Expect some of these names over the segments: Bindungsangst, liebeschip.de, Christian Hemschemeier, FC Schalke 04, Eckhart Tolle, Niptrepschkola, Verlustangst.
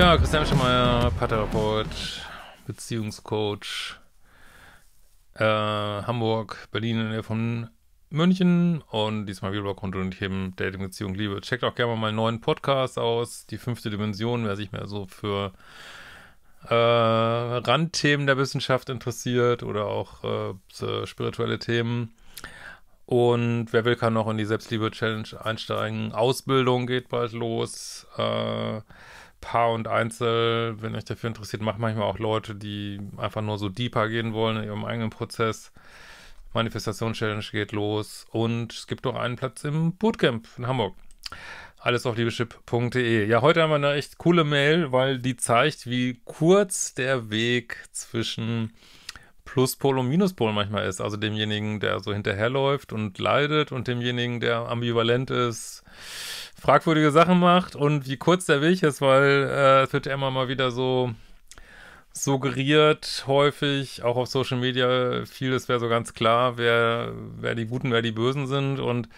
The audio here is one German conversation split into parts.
Ja, Christian Hemschemeier, Paartherapeut, Beziehungscoach, Hamburg, Berlin in der Nähe von München und diesmal wieder rund um die Themen Dating, Beziehung, Liebe. Checkt auch gerne mal meinen neuen Podcast aus, die 5. Dimension, wer sich mehr so für Randthemen der Wissenschaft interessiert oder auch spirituelle Themen. Und wer will, kann noch in die Selbstliebe-Challenge einsteigen. Ausbildung geht bald los. Paar und Einzel, wenn euch dafür interessiert, macht manchmal auch Leute, die einfach nur so deeper gehen wollen in ihrem eigenen Prozess. Manifestation-Challenge geht los. Und es gibt noch einen Platz im Bootcamp in Hamburg. Alles auf liebeschip.de. Ja, heute haben wir eine echt coole Mail, weil die zeigt, wie kurz der Weg zwischen Pluspol und Minuspol manchmal ist. Also demjenigen, der so hinterherläuft und leidet und demjenigen, der ambivalent ist, fragwürdige Sachen macht und wie kurz der Weg ist, weil es wird ja immer mal wieder so suggeriert, häufig, auch auf Social Media, vieles wäre so ganz klar, wer die Guten, wer die Bösen sind. Und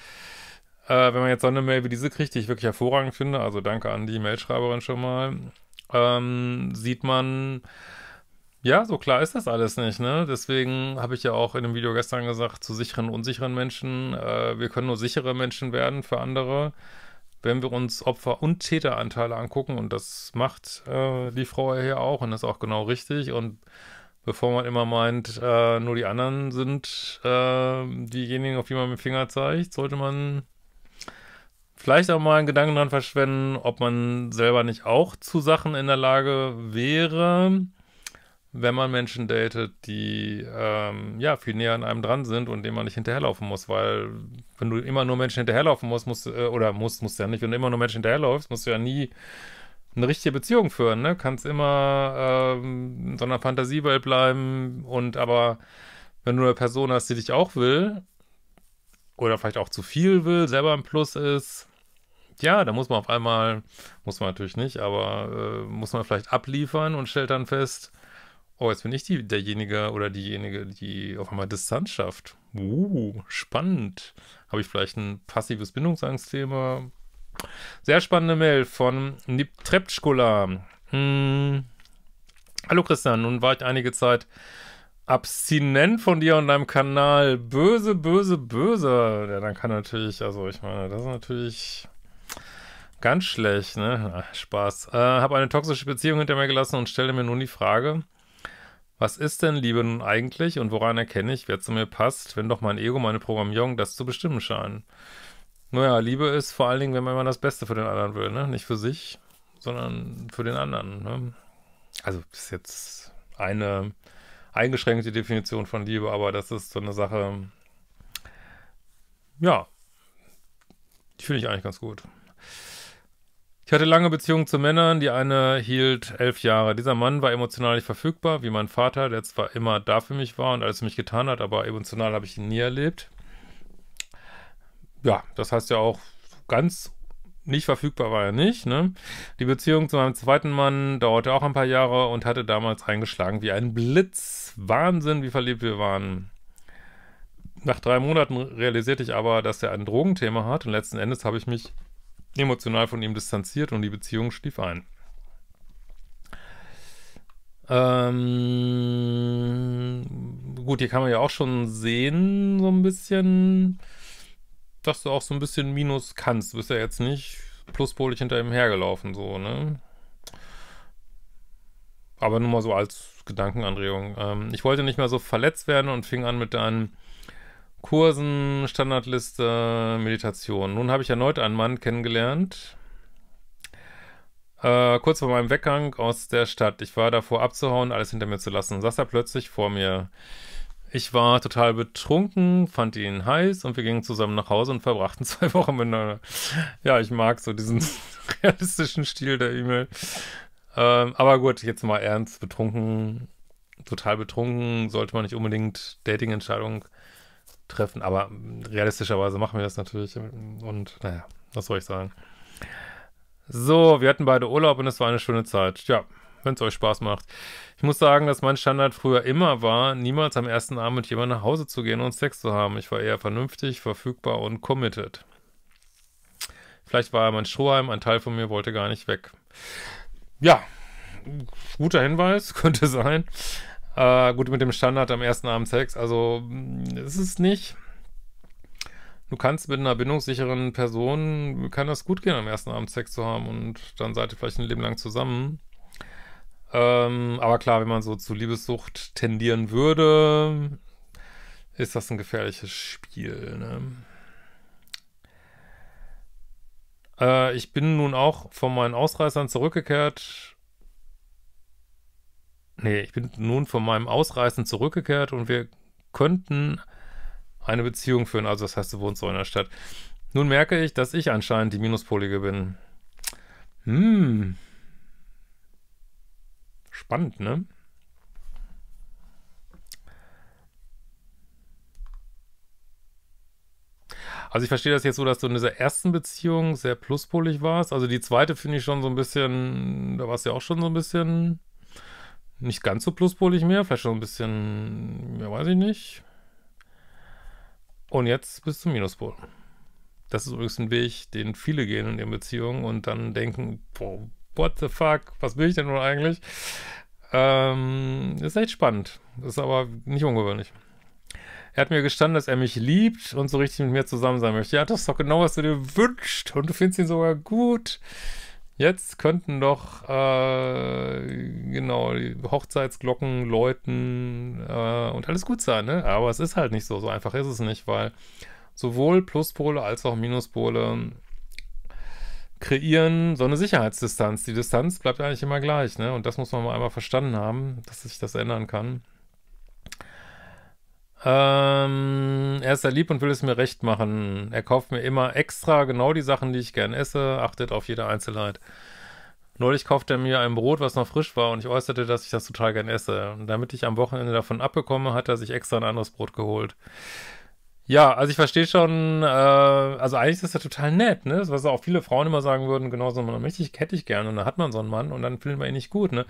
wenn man jetzt so eine Mail wie diese kriegt, die ich wirklich hervorragend finde, also danke an die Mailschreiberin schon mal, sieht man, ja, so klar ist das alles nicht, ne? Deswegen habe ich ja auch in dem Video gestern gesagt, zu sicheren und unsicheren Menschen, wir können nur sichere Menschen werden für andere, wenn wir uns Opfer- und Täteranteile angucken, und das macht die Frau ja hier auch, und das ist auch genau richtig. Und bevor man immer meint, nur die anderen sind diejenigen, auf die man mit dem Finger zeigt, sollte man vielleicht auch mal einen Gedanken dran verschwenden, ob man selber nicht auch zu Sachen in der Lage wäre, wenn man Menschen datet, die ja viel näher an einem dran sind und denen man nicht hinterherlaufen muss, weil wenn du immer nur Menschen hinterherlaufen musst, wenn du immer nur Menschen hinterherläufst, musst du ja nie eine richtige Beziehung führen, ne? Kannst immer in so einer Fantasiewelt bleiben, und aber wenn du eine Person hast, die dich auch will oder vielleicht auch zu viel will, selber ein Plus ist, ja, da muss man auf einmal, muss man natürlich nicht, aber muss man vielleicht abliefern und stellt dann fest, oh, jetzt bin ich derjenige oder diejenige, die auf einmal Distanz schafft. Spannend. Habe ich vielleicht ein passives Bindungsangstthema? Sehr spannende Mail von Niptrepschkola. Hallo Christian, nun war ich einige Zeit abstinent von dir und deinem Kanal. Böse, böse, böse. Ja, dann kann natürlich, also ich meine, das ist natürlich ganz schlecht, ne? Ach, Spaß. Habe eine toxische Beziehung hinter mir gelassen und stelle mir nun die Frage, was ist denn Liebe nun eigentlich und woran erkenne ich, wer zu mir passt, wenn doch mein Ego, meine Programmierung das zu bestimmen scheinen? Naja, Liebe ist vor allen Dingen, wenn man immer das Beste für den anderen will, ne? Nicht für sich, sondern für den anderen, ne? Also das ist jetzt eine eingeschränkte Definition von Liebe, aber das ist so eine Sache, ja, die finde ich eigentlich ganz gut. Ich hatte lange Beziehungen zu Männern, die eine hielt 11 Jahre. Dieser Mann war emotional nicht verfügbar, wie mein Vater, der zwar immer da für mich war und alles für mich getan hat, aber emotional habe ich ihn nie erlebt. Ja, das heißt ja auch, ganz nicht verfügbar war er nicht, ne? Die Beziehung zu meinem zweiten Mann dauerte auch ein paar Jahre und hatte damals eingeschlagen wie ein Blitz. Wahnsinn, wie verliebt wir waren. Nach 3 Monaten realisierte ich aber, dass er ein Drogenthema hat, und letzten Endes habe ich mich emotional von ihm distanziert und die Beziehung schlief ein. Gut, hier kann man ja auch schon sehen, so ein bisschen, dass du auch so ein bisschen Minus kannst. Du bist ja jetzt nicht pluspolig hinter ihm hergelaufen, so, ne? Aber nur mal so als Gedankenanregung. Ich wollte nicht mehr so verletzt werden und fing an mit deinen Kursen, Standardliste, Meditation. Nun habe ich erneut einen Mann kennengelernt, kurz vor meinem Weggang aus der Stadt. Ich war davor abzuhauen, alles hinter mir zu lassen. Saß er plötzlich vor mir. Ich war total betrunken, fand ihn heiß und wir gingen zusammen nach Hause und verbrachten 2 Wochen miteinander. Ja, ich mag so diesen realistischen Stil der E-Mail. Aber gut, jetzt mal ernst, betrunken, total betrunken, sollte man nicht unbedingt Dating-Entscheidungen treffen, aber realistischerweise machen wir das natürlich, und naja, was soll ich sagen. So, wir hatten beide Urlaub und es war eine schöne Zeit. Ja, wenn es euch Spaß macht. Ich muss sagen, dass mein Standard früher immer war, niemals am ersten Abend mit jemandem nach Hause zu gehen und Sex zu haben. Ich war eher vernünftig, verfügbar und committed. Vielleicht war er mein Strohhalm, ein Teil von mir wollte gar nicht weg. Ja, guter Hinweis, könnte sein. Gut, mit dem Standard am ersten Abend Sex, also ist es nicht. Du kannst mit einer bindungssicheren Person, kann das gut gehen, am ersten Abend Sex zu haben und dann seid ihr vielleicht ein Leben lang zusammen. Aber klar, wenn man so zu Liebessucht tendieren würde, ist das ein gefährliches Spiel, ne? Ich bin nun auch von meinen Ausreißern zurückgekehrt. Nee, ich bin nun von meinem Ausreißen zurückgekehrt und wir könnten eine Beziehung führen. Also das heißt, du wohnst so in der Stadt. Nun merke ich, dass ich anscheinend die Minuspolige bin. Spannend, ne? Also ich verstehe das jetzt so, dass du in dieser ersten Beziehung sehr pluspolig warst. Also die zweite finde ich schon so ein bisschen, da warst du ja auch schon so ein bisschen nicht ganz so pluspolig mehr. Vielleicht schon ein bisschen, ja, weiß ich nicht. Und jetzt bist du Minuspol. Das ist übrigens ein Weg, den viele gehen in ihren Beziehungen und dann denken, boah, what the fuck, was will ich denn nun eigentlich? Ist echt spannend. Ist aber nicht ungewöhnlich. Er hat mir gestanden, dass er mich liebt und so richtig mit mir zusammen sein möchte. Ja, das ist doch genau, was du dir wünschst. Und du findest ihn sogar gut. Jetzt könnten doch, genau, die Hochzeitsglocken läuten und alles gut sein, ne? Aber es ist halt nicht so. So einfach ist es nicht, weil sowohl Pluspole als auch Minuspole kreieren so eine Sicherheitsdistanz. Die Distanz bleibt eigentlich immer gleich, ne? Und das muss man mal einmal verstanden haben, dass sich das ändern kann. Er ist sehr lieb und will es mir recht machen. Er kauft mir immer extra genau die Sachen, die ich gern esse, achtet auf jede Einzelheit. Neulich kaufte er mir ein Brot, was noch frisch war, und ich äußerte, dass ich das total gern esse. Und damit ich am Wochenende davon abbekomme, hat er sich extra ein anderes Brot geholt. Ja, also ich verstehe schon, also eigentlich ist das ja total nett, ne? Was auch viele Frauen immer sagen würden, genau so einen Mann hätte ich gerne. Und dann hat man so einen Mann und dann fühlt man ihn nicht gut, ne?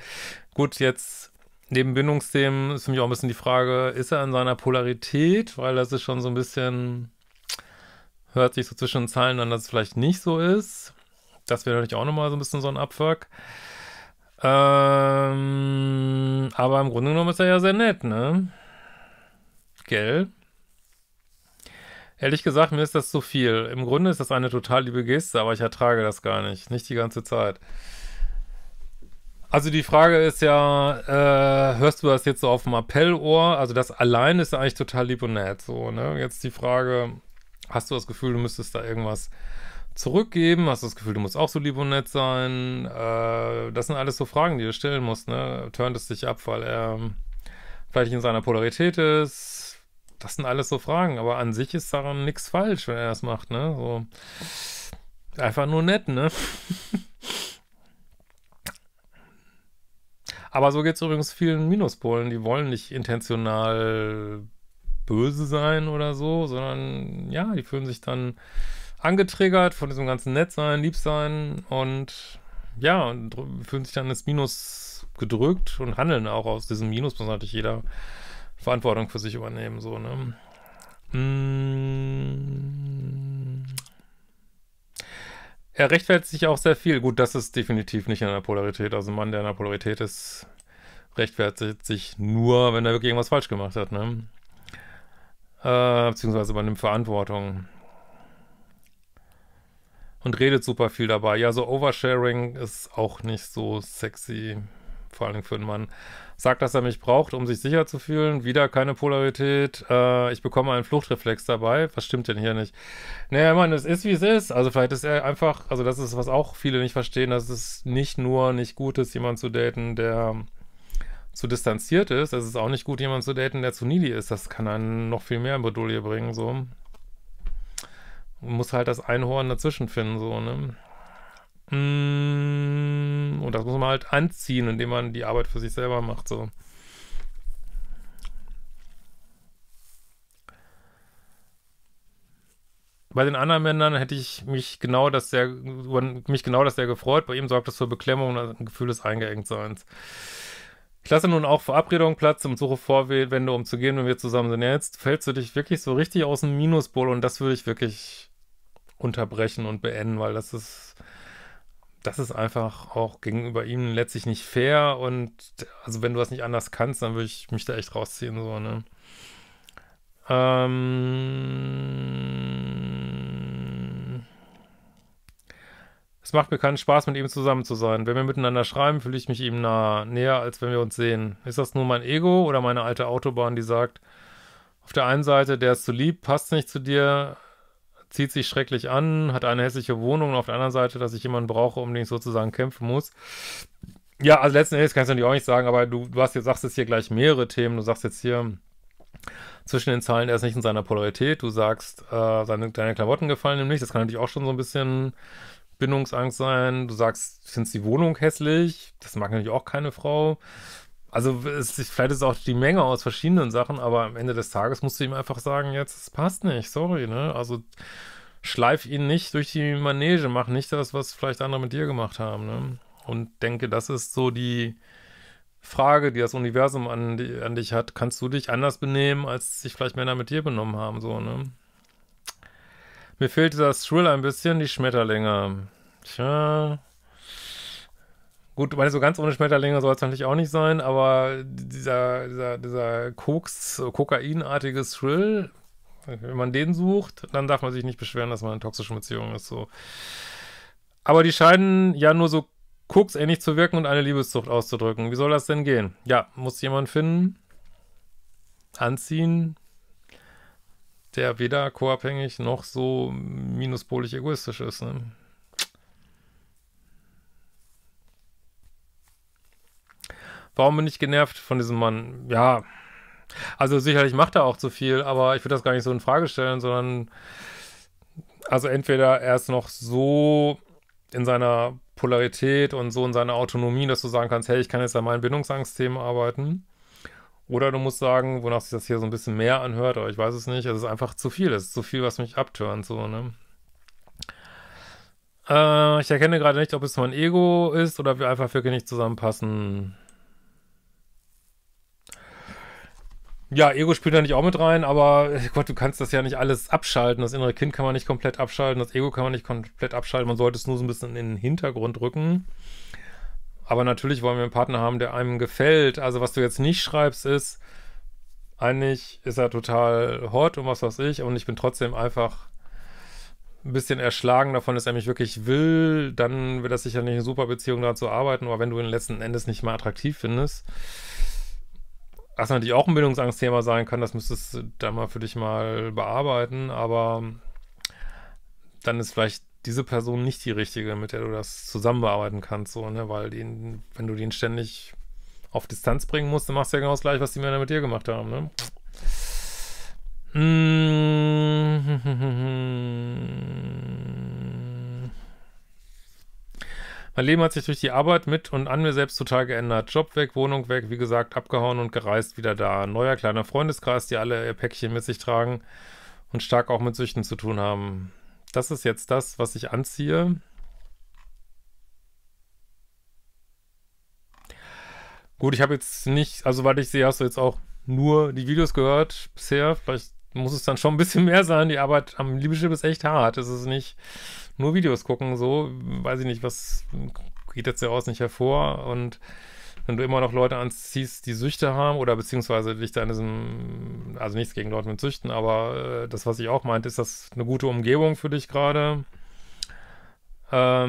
Gut, jetzt neben Bindungsthemen ist für mich auch ein bisschen die Frage, ist er in seiner Polarität? Weil das ist schon so ein bisschen, hört sich so zwischen den Zeilen an, dass es vielleicht nicht so ist. Das wäre natürlich auch nochmal so ein bisschen so ein Abfuck. Aber im Grunde genommen ist er ja sehr nett, ne? Gell? Ehrlich gesagt, mir ist das zu viel. Im Grunde ist das eine total liebe Geste, aber ich ertrage das gar nicht. Nicht die ganze Zeit. Also die Frage ist ja, hörst du das jetzt so auf dem Appellohr? Also das allein ist ja eigentlich total lieb und nett, so, ne? Jetzt die Frage, hast du das Gefühl, du müsstest da irgendwas zurückgeben? Hast du das Gefühl, du musst auch so lieb und nett sein? Das sind alles so Fragen, die du stellen musst, ne? Turnt es dich ab, weil er vielleicht in seiner Polarität ist? Das sind alles so Fragen, aber an sich ist daran nichts falsch, wenn er das macht, ne? So. Einfach nur nett, ne? Aber so geht es übrigens vielen Minuspolen, die wollen nicht intentional böse sein oder so, sondern ja, die fühlen sich dann angetriggert von diesem ganzen Nettsein, Liebsein und ja, und fühlen sich dann ins Minus gedrückt und handeln auch aus diesem Minus. Muss natürlich jeder Verantwortung für sich übernehmen, so, ne? Er rechtfertigt sich auch sehr viel. Gut, das ist definitiv nicht in einer Polarität. Also ein Mann, der in einer Polarität ist, rechtfertigt sich nur, wenn er wirklich irgendwas falsch gemacht hat, ne? Beziehungsweise übernimmt Verantwortung. Und redet super viel dabei. Ja, so Oversharing ist auch nicht so sexy. Vor allem für einen Mann. Sagt, dass er mich braucht, um sich sicher zu fühlen. Wieder keine Polarität. Ich bekomme einen Fluchtreflex dabei. Was stimmt denn hier nicht? Naja, Mann, es ist, wie es ist. Also vielleicht ist er einfach, also das ist, was auch viele nicht verstehen, dass es nicht nur nicht gut ist, jemanden zu daten, der zu distanziert ist. Es ist auch nicht gut, jemanden zu daten, der zu needy ist. Das kann einen noch viel mehr in Bredouille bringen, so. Man muss halt das Einhorn dazwischen finden, so, ne? Und das muss man halt anziehen, indem man die Arbeit für sich selber macht, so. Bei den anderen Männern hätte ich mich genau das sehr gefreut. Bei ihm sorgt das für Beklemmung und ein Gefühl des Eingeengtseins. Ich lasse nun auch Verabredungen Platz und suche Vorwände, um zu gehen, wenn wir zusammen sind. Ja, jetzt fällst du dich wirklich so richtig aus dem Minuspol und das würde ich wirklich unterbrechen und beenden, weil das ist das ist einfach auch gegenüber ihm letztlich nicht fair, und also wenn du das nicht anders kannst, dann würde ich mich da echt rausziehen, so, ne? Es macht mir keinen Spaß, mit ihm zusammen zu sein. Wenn wir miteinander schreiben, fühle ich mich ihm näher, als wenn wir uns sehen. Ist das nur mein Ego oder meine alte Autobahn, die sagt, auf der einen Seite, der ist zu lieb, passt nicht zu dir, zieht sich schrecklich an, hat eine hässliche Wohnung, und auf der anderen Seite, dass ich jemanden brauche, um den ich sozusagen kämpfen muss. Ja, also letzten Endes kannst du natürlich auch nicht sagen, aber du sagst jetzt hier gleich mehrere Themen. Du sagst jetzt hier zwischen den Zeilen, er ist nicht in seiner Polarität. Du sagst, deine Klamotten gefallen ihm nicht. Das kann natürlich auch schon so ein bisschen Bindungsangst sein. Du sagst, findest die Wohnung hässlich. Das mag natürlich auch keine Frau. Also vielleicht ist es auch die Menge aus verschiedenen Sachen, aber am Ende des Tages musst du ihm einfach sagen, jetzt, es passt nicht, sorry, ne? Also schleif ihn nicht durch die Manege, mach nicht das, was vielleicht andere mit dir gemacht haben, ne? Und denke, das ist so die Frage, die das Universum an dich hat. Kannst du dich anders benehmen, als sich vielleicht Männer mit dir benommen haben, so, ne? Mir fehlt dieser Thrill ein bisschen, die Schmetterlinge. Tja. Gut, ich meine, so ganz ohne Schmetterlinge soll es natürlich auch nicht sein, aber dieser kokainartige Thrill, wenn man den sucht, dann darf man sich nicht beschweren, dass man in toxischen Beziehungen ist, so. Aber die scheinen ja nur so koksähnlich zu wirken und eine Liebeszucht auszudrücken. Wie soll das denn gehen? Ja, muss jemand finden, anziehen, der weder co-abhängig noch so minuspolig egoistisch ist, ne? Warum bin ich genervt von diesem Mann? Ja, also sicherlich macht er auch zu viel, aber ich würde das gar nicht so in Frage stellen, sondern also entweder er ist noch so in seiner Polarität und so in seiner Autonomie, dass du sagen kannst, hey, ich kann jetzt an meinen Bindungsangstthemen arbeiten, oder du musst sagen, wonach sich das hier so ein bisschen mehr anhört, aber ich weiß es nicht, es ist einfach zu viel, es ist zu viel, was mich abturnt, so, ne? Ich erkenne gerade nicht, ob es mein Ego ist oder wir einfach wirklich nicht zusammenpassen. Ja, Ego spielt da nicht auch mit rein, aber Gott, du kannst das ja nicht alles abschalten. Das innere Kind kann man nicht komplett abschalten, das Ego kann man nicht komplett abschalten. Man sollte es nur so ein bisschen in den Hintergrund rücken. Aber natürlich wollen wir einen Partner haben, der einem gefällt. Also was du jetzt nicht schreibst ist, eigentlich ist er total hot und was weiß ich. Und ich bin trotzdem einfach ein bisschen erschlagen davon, dass er mich wirklich will. Dann wird das sicher nicht eine super Beziehung, daran zu arbeiten. Aber wenn du ihn letzten Endes nicht mal attraktiv findest, was natürlich auch ein Bindungsangstthema sein kann, das müsstest du dann mal für dich mal bearbeiten, aber dann ist vielleicht diese Person nicht die richtige, mit der du das zusammen bearbeiten kannst, so, ne, weil wenn du den ständig auf Distanz bringen musst, dann machst du ja genau das gleiche, was die Männer mit dir gemacht haben, ne? Mein Leben hat sich durch die Arbeit mit und an mir selbst total geändert. Job weg, Wohnung weg, wie gesagt, abgehauen und gereist, wieder da. Neuer kleiner Freundeskreis, die alle ihr Päckchen mit sich tragen und stark auch mit Süchten zu tun haben. Das ist jetzt das, was ich anziehe. Gut, ich habe jetzt nicht, also weil ich sehe, hast du jetzt auch nur die Videos gehört bisher. Vielleicht muss es dann schon ein bisschen mehr sein. Die Arbeit am Liebeschip ist echt hart. Es ist nicht nur Videos gucken, so, weiß ich nicht, was geht jetzt daraus nicht hervor, und wenn du immer noch Leute anziehst, die Süchte haben, oder beziehungsweise dich da in diesem, also nichts gegen Leute mit Süchten, aber das, was ich auch meinte, ist das eine gute Umgebung für dich gerade? Ja.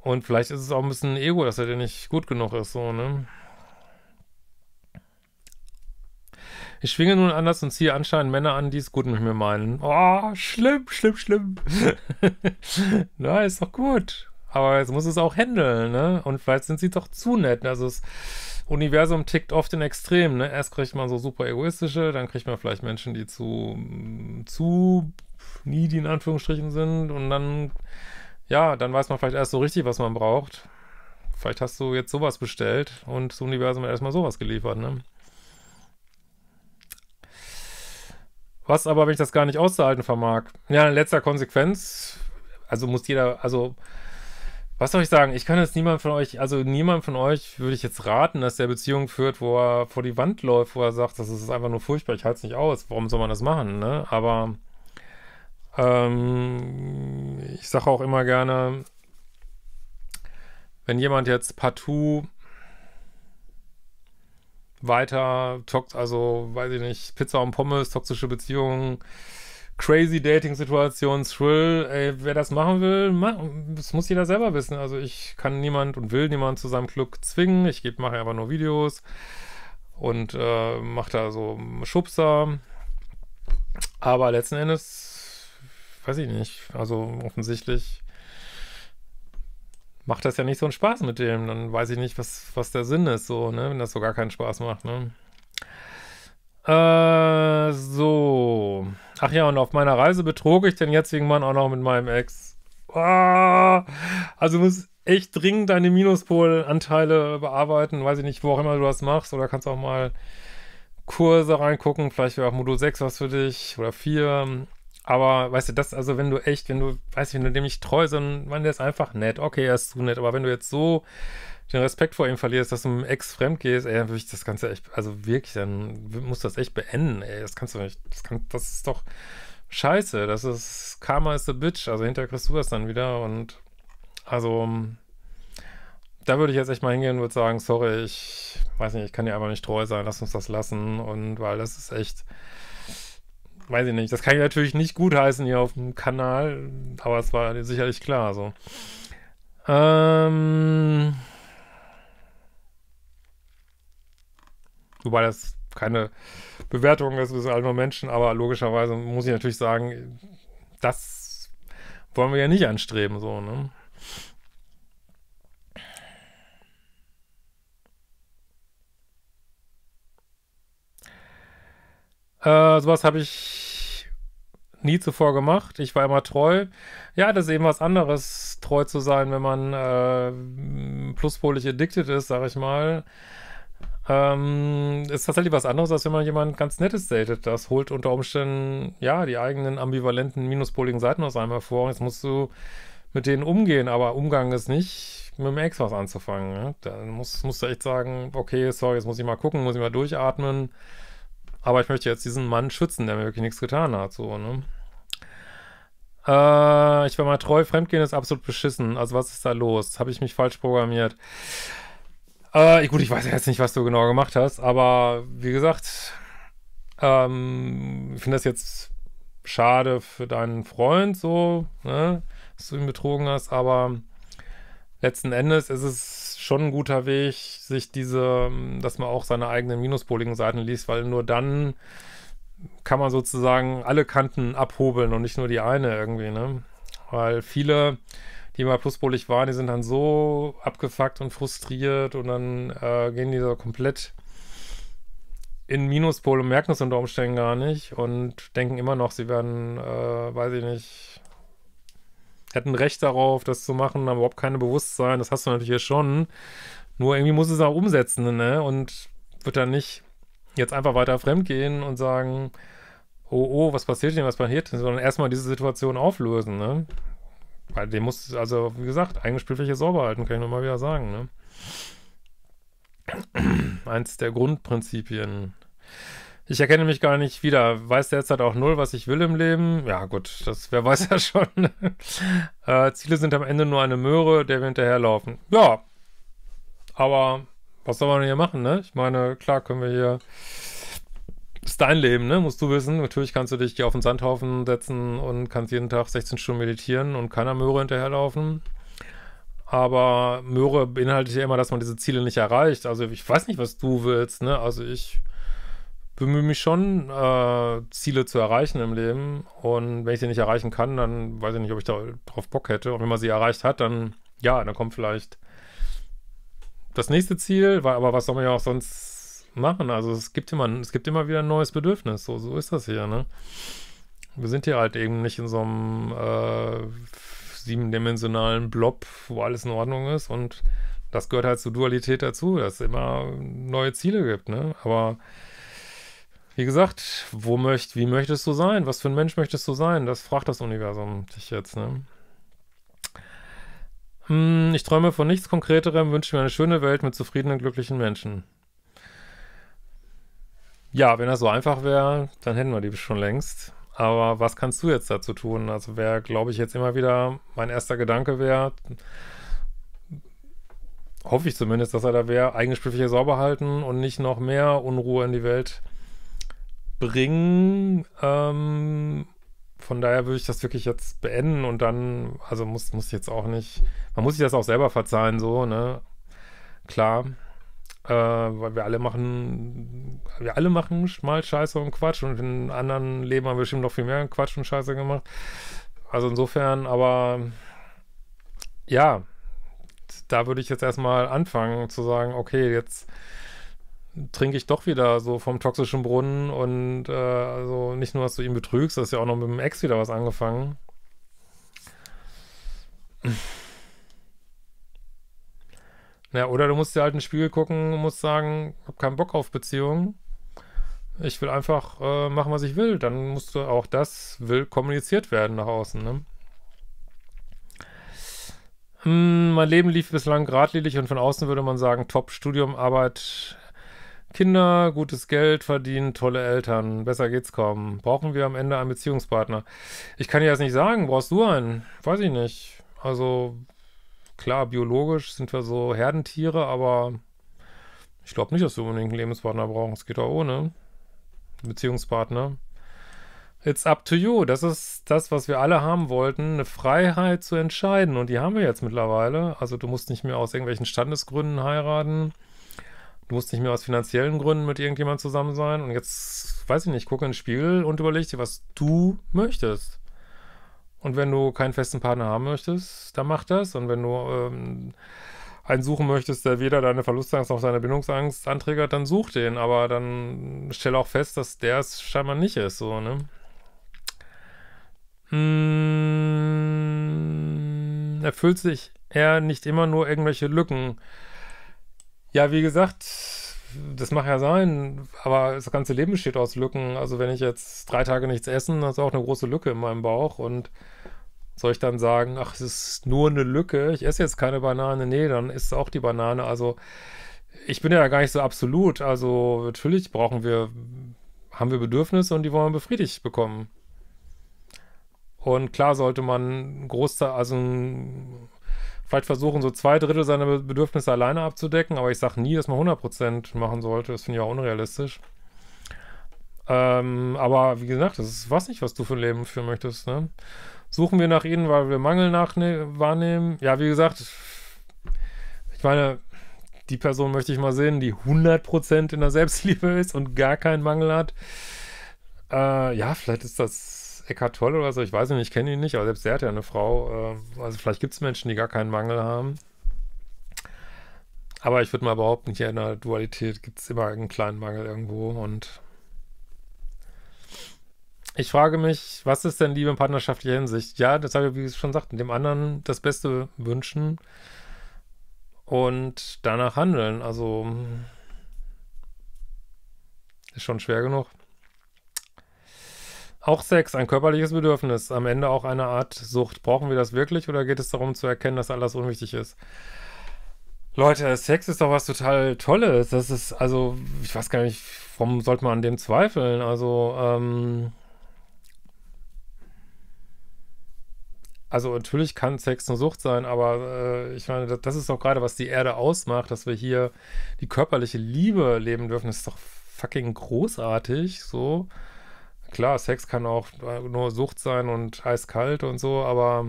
Und vielleicht ist es auch ein bisschen Ego, dass er dir nicht gut genug ist, so, ne? Ich schwinge nun anders und ziehe anscheinend Männer an, die es gut mit mir meinen. Oh, schlimm, schlimm, schlimm. Na, ist doch gut. Aber jetzt muss es auch handeln, ne? Und vielleicht sind sie doch zu nett. Also das Universum tickt oft in Extremen, ne? Erst kriegt man so super egoistische, dann kriegt man vielleicht Menschen, die zu needy in Anführungsstrichen sind. Und dann, ja, dann weiß man vielleicht erst so richtig, was man braucht. Vielleicht hast du jetzt sowas bestellt und das Universum hat erstmal sowas geliefert, ne? Was aber, wenn ich das gar nicht auszuhalten vermag? Ja, in letzter Konsequenz, also muss jeder, also Was soll ich sagen? Ich kann jetzt niemand von euch würde ich jetzt raten, dass der Beziehung führt, wo er vor die Wand läuft, wo er sagt, das ist einfach nur furchtbar, ich halte es nicht aus, warum soll man das machen, ne? Aber ich sage auch immer gerne, wenn jemand jetzt partout weiter tockt, also, weiß ich nicht, Pizza und Pommes, toxische Beziehungen, crazy Dating-Situation, Thrill, ey, wer das machen will, das muss jeder selber wissen. Also ich kann niemand und will niemand zu seinem Glück zwingen. Ich mache einfach nur Videos und mache da so Schubser. Aber letzten Endes, weiß ich nicht, also offensichtlich macht das ja nicht so einen Spaß mit dem. Dann weiß ich nicht, was der Sinn ist, so, ne? Wenn das so gar keinen Spaß macht, ne? So. Ach ja, und auf meiner Reise betrog ich den jetzigen Mann auch noch mit meinem Ex. Ah, also du musst echt dringend deine Minuspolanteile bearbeiten. Weiß ich nicht, wo auch immer du das machst. Oder kannst auch mal Kurse reingucken. Vielleicht wäre auch Modul 6 was für dich. Oder 4. Aber, weißt du, das, also wenn du dem nicht treu bist, dann der ist einfach nett. Okay, er ist zu nett. Aber wenn du jetzt so den Respekt vor ihm verlierst, dass du mit dem Ex fremd gehst, ey, dann würde ich das Ganze echt, also wirklich, dann muss das echt beenden, ey, das kannst du nicht, das ist doch scheiße, das ist, Karma is a bitch, also hinterher kriegst du das dann wieder und, also, da würde ich jetzt echt mal hingehen und würde sagen, sorry, ich weiß nicht, ich kann dir einfach nicht treu sein, lass uns das lassen und, weil das ist echt, weiß ich nicht, das kann ich natürlich nicht gutheißen hier auf dem Kanal, aber es war dir sicherlich klar, so. Wobei das keine Bewertung ist, wir sind alle nur Menschen, aber logischerweise muss ich natürlich sagen, das wollen wir ja nicht anstreben, so, ne? Sowas habe ich nie zuvor gemacht. Ich war immer treu. Ja, das ist eben was anderes, treu zu sein, wenn man pluspolig addicted ist, sag ich mal. Ist tatsächlich was anderes, als wenn man jemand ganz Nettes datet. Das holt unter Umständen, ja, die eigenen ambivalenten, minuspoligen Seiten aus einem hervor. Jetzt musst du mit denen umgehen, aber Umgang ist nicht, mit dem Ex was anzufangen. Ne? Dann musst du echt sagen, okay, sorry, jetzt muss ich mal gucken, muss ich mal durchatmen. Aber ich möchte jetzt diesen Mann schützen, der mir wirklich nichts getan hat. So, ne? Ich war mal treu, Fremdgehen ist absolut beschissen. Also was ist da los? Habe ich mich falsch programmiert? Gut, ich weiß jetzt nicht, was du genau gemacht hast, aber wie gesagt, ich finde das jetzt schade für deinen Freund, so, ne, dass du ihn betrogen hast, aber letzten Endes ist es schon ein guter Weg, dass man auch seine eigenen minuspoligen Seiten liest, weil nur dann kann man sozusagen alle Kanten abhobeln und nicht nur die eine irgendwie, ne, weil viele, die mal pluspolig waren, die sind dann so abgefuckt und frustriert und dann gehen die so komplett in Minuspol und merken es unter Umständen gar nicht und denken immer noch, sie werden, weiß ich nicht, hätten Recht darauf, das zu machen, haben überhaupt keine Bewusstsein, das hast du natürlich hier schon, nur irgendwie muss es auch umsetzen, ne, und wird dann nicht jetzt einfach weiter fremdgehen und sagen, oh, oh, was passiert denn, sondern erstmal diese Situation auflösen, ne. Weil dem muss, also wie gesagt, eigene Spielfläche sauber halten, kann ich nochmal wieder sagen, ne? Eins der Grundprinzipien. Ich erkenne mich gar nicht wieder. Weiß derzeit auch null, was ich will im Leben? Ja gut, wer weiß ja schon. Ziele sind am Ende nur eine Möhre, der wir hinterherlaufen. Ja, aber was soll man hier machen, ne? Ich meine, klar können wir hier... Das ist dein Leben, ne? Musst du wissen. Natürlich kannst du dich hier auf den Sandhaufen setzen und kannst jeden Tag 16 Stunden meditieren und keiner Möhre hinterherlaufen. Aber Möhre beinhaltet ja immer, dass man diese Ziele nicht erreicht. Also ich weiß nicht, was du willst, ne? Also ich bemühe mich schon, Ziele zu erreichen im Leben. Und wenn ich sie nicht erreichen kann, dann weiß ich nicht, ob ich darauf Bock hätte. Und wenn man sie erreicht hat, dann, ja, dann kommt vielleicht das nächste Ziel. Aber was soll man ja auch sonst machen, also es gibt immer wieder ein neues Bedürfnis, so ist das hier, ne? Wir sind hier halt eben nicht in so einem 7-dimensionalen Blob, wo alles in Ordnung ist und das gehört halt zur Dualität dazu, dass es immer neue Ziele gibt, ne? Aber wie gesagt, wie möchtest du sein? Was für ein Mensch möchtest du sein? Das fragt das Universum dich jetzt, ne? Ich träume von nichts Konkreterem, wünsche mir eine schöne Welt mit zufriedenen, glücklichen Menschen. Ja, wenn das so einfach wäre, dann hätten wir die schon längst. Aber was kannst du jetzt dazu tun? Also wäre, glaube ich, jetzt immer wieder mein erster Gedanke wäre, hoffe ich zumindest, dass er da wäre, eigene Spielfläche sauber halten und nicht noch mehr Unruhe in die Welt bringen. Von daher würde ich das wirklich jetzt beenden und dann, also muss ich jetzt auch nicht, man muss sich das auch selber verzeihen, so, ne? Klar, weil wir alle machen mal Scheiße und Quatsch und in anderen Leben haben wir bestimmt noch viel mehr Quatsch und Scheiße gemacht. Also insofern, aber ja, da würde ich jetzt erstmal anfangen zu sagen, okay, jetzt trinke ich doch wieder so vom toxischen Brunnen und also nicht nur, dass du ihn betrügst, hast ja auch noch mit dem Ex wieder was angefangen. Ja, oder du musst dir halt in den Spiegel gucken und musst sagen, ich habe keinen Bock auf Beziehungen. Ich will einfach machen, was ich will. Dann musst du auch das will kommuniziert werden nach außen, ne? Mein Leben lief bislang geradlinig und von außen würde man sagen, top, Studium, Arbeit, Kinder, gutes Geld verdienen, tolle Eltern. Besser geht's kaum. Brauchen wir am Ende einen Beziehungspartner? Ich kann dir das nicht sagen. Brauchst du einen? Weiß ich nicht. Also, klar, biologisch sind wir so Herdentiere, aber ich glaube nicht, dass wir unbedingt einen Lebenspartner brauchen. Es geht auch ohne Beziehungspartner. It's up to you. Das ist das, was wir alle haben wollten. Eine Freiheit zu entscheiden. Und die haben wir jetzt mittlerweile. Also, du musst nicht mehr aus irgendwelchen Standesgründen heiraten. Du musst nicht mehr aus finanziellen Gründen mit irgendjemandem zusammen sein. Und jetzt, weiß ich nicht, gucke in den Spiegel und überleg dir, was du möchtest. Und wenn du keinen festen Partner haben möchtest, dann mach das. Und wenn du einen suchen möchtest, der weder deine Verlustangst noch deine Bindungsangst anträgert, dann such den. Aber dann stell auch fest, dass der es scheinbar nicht ist, so, ne? Erfüllt sich er nicht immer nur irgendwelche Lücken? Ja, wie gesagt, das mag ja sein, aber das ganze Leben besteht aus Lücken. Also wenn ich jetzt 3 Tage nichts essen, dann ist auch eine große Lücke in meinem Bauch. Und soll ich dann sagen, ach, es ist nur eine Lücke, ich esse jetzt keine Banane? Nee, dann isst auch die Banane. Also ich bin ja gar nicht so absolut. Also natürlich haben wir Bedürfnisse und die wollen wir befriedigt bekommen. Und klar sollte man einen Großteil, also vielleicht versuchen, so 2 Drittel seiner Bedürfnisse alleine abzudecken, aber ich sage nie, dass man 100% machen sollte. Das finde ich auch unrealistisch. Aber wie gesagt, das ist was nicht, was du für ein Leben führen möchtest, ne? Suchen wir nach ihnen, weil wir Mangel wahrnehmen? Ja, wie gesagt, ich meine, die Person möchte ich mal sehen, die 100% in der Selbstliebe ist und gar keinen Mangel hat. Ja, vielleicht ist das Eckhart Tolle oder so, ich weiß nicht, ich kenne ihn nicht, aber selbst der hat ja eine Frau. Also vielleicht gibt es Menschen, die gar keinen Mangel haben. Aber ich würde mal behaupten, hier in der Dualität gibt es immer einen kleinen Mangel irgendwo. Und ich frage mich, was ist denn Liebe in partnerschaftlicher Hinsicht? Ja, das habe ich, wie ich schon sagte, dem anderen das Beste wünschen und danach handeln. Also ist schon schwer genug. Auch Sex, ein körperliches Bedürfnis, am Ende auch eine Art Sucht. Brauchen wir das wirklich oder geht es darum zu erkennen, dass alles unwichtig ist? Leute, Sex ist doch was total Tolles. Das ist, also, ich weiß gar nicht, warum sollte man an dem zweifeln? Also, natürlich kann Sex eine Sucht sein, aber ich meine, das ist doch gerade, was die Erde ausmacht, dass wir hier die körperliche Liebe leben dürfen. Das ist doch fucking großartig, so. Klar, Sex kann auch nur Sucht sein und eiskalt und so, aber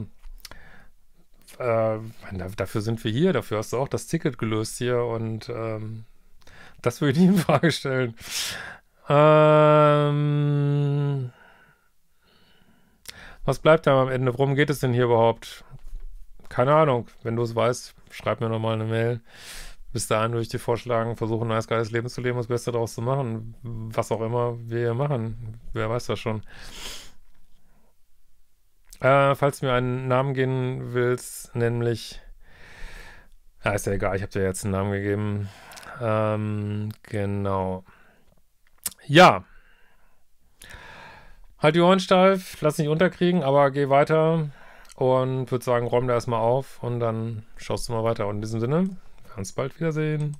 dafür sind wir hier, dafür hast du auch das Ticket gelöst hier und das würde ich nie in Frage stellen. Was bleibt da am Ende? Worum geht es denn hier überhaupt? Keine Ahnung. Wenn du es weißt, schreib mir nochmal eine Mail. Bis dahin würde ich dir vorschlagen, versuche ein nice, geiles Leben zu leben und das Beste daraus zu machen. Was auch immer wir hier machen. Wer weiß das schon. Falls du mir einen Namen geben willst, nämlich... Ja, ist ja egal, ich habe dir jetzt einen Namen gegeben. Genau. Ja. Halt die Ohren steif, lass dich nicht unterkriegen, aber geh weiter. Und würde sagen, räum da erstmal auf und dann schaust du mal weiter. Und in diesem Sinne, wir werden uns bald wiedersehen.